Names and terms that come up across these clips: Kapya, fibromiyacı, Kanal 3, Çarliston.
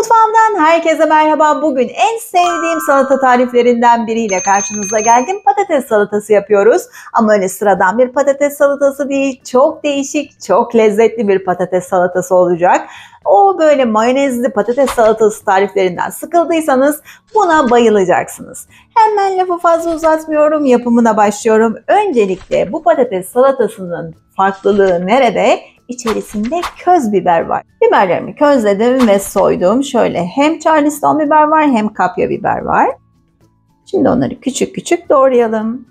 Mutfağımdan herkese merhaba. Bugün en sevdiğim salata tariflerinden biriyle karşınıza geldim. Patates salatası yapıyoruz. Ama öyle sıradan bir patates salatası değil. Çok değişik, çok lezzetli bir patates salatası olacak. O böyle mayonezli patates salatası tariflerinden sıkıldıysanız buna bayılacaksınız. Hemen lafı fazla uzatmıyorum. Yapımına başlıyorum. Öncelikle bu patates salatasının farklılığı nerede? İçerisinde köz biber var. Biberlerimi közledim ve soydum. Şöyle hem Çarliston biber var hem kapya biber var. Şimdi onları küçük küçük doğrayalım.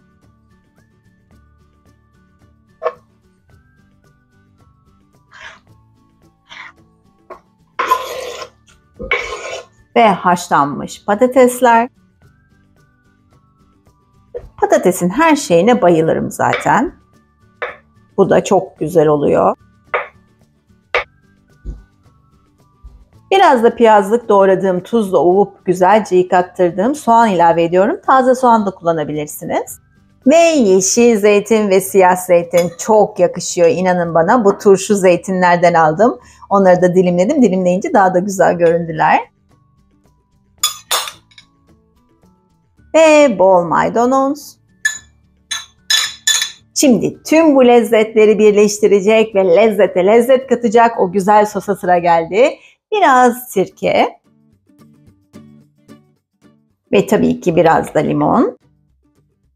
Ve haşlanmış patatesler. Patatesin her şeyine bayılırım zaten. Bu da çok güzel oluyor. Biraz da piyazlık doğradığım tuzla ovup güzelce yıkattırdığım soğan ilave ediyorum. Taze soğan da kullanabilirsiniz. Ve yeşil zeytin ve siyah zeytin çok yakışıyor. İnanın bana, bu turşu zeytinlerden aldım. Onları da dilimledim. Dilimleyince daha da güzel göründüler. Ve bol maydanoz. Şimdi tüm bu lezzetleri birleştirecek ve lezzete lezzet katacak o güzel sosa sıra geldi. Biraz sirke ve tabii ki biraz da limon.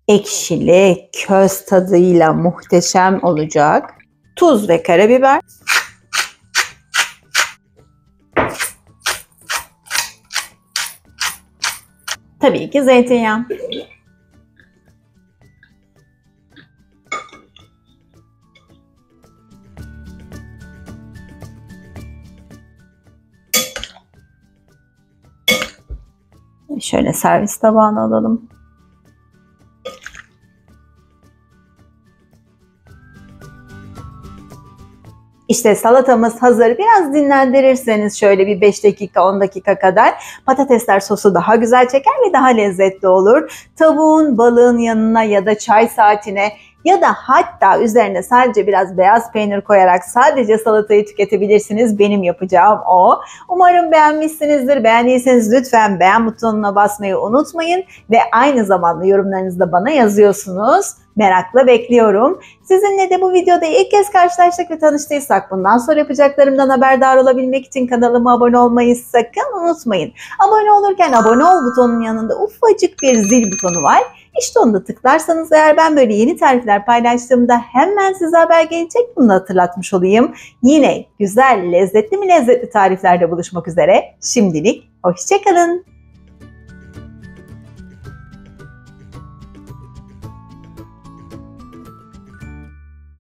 Ekşili köz tadıyla muhteşem olacak. Tuz ve karabiber. Tabii ki zeytinyağı. Şöyle servis tabağına alalım. İşte salatamız hazır. Biraz dinlendirirseniz şöyle bir 5 dakika 10 dakika kadar patatesler sosu daha güzel çeker ve daha lezzetli olur. Tavuğun, balığın yanına ya da çay saatine ya da hatta üzerine sadece biraz beyaz peynir koyarak sadece salatayı tüketebilirsiniz. Benim yapacağım o. Umarım beğenmişsinizdir. Beğendiyseniz lütfen beğen butonuna basmayı unutmayın. Ve aynı zamanda yorumlarınızı da bana yazıyorsunuz. Merakla bekliyorum. Sizinle de bu videoda ilk kez karşılaştık ve tanıştıysak bundan sonra yapacaklarımdan haberdar olabilmek için kanalıma abone olmayı sakın unutmayın. Abone olurken abone ol butonunun yanında ufacık bir zil butonu var. İşte onu da tıklarsanız eğer ben böyle yeni tarifler paylaştığımda hemen size haber gelecek. Bunu hatırlatmış olayım. Yine güzel, lezzetli tariflerde buluşmak üzere. Şimdilik hoşça kalın.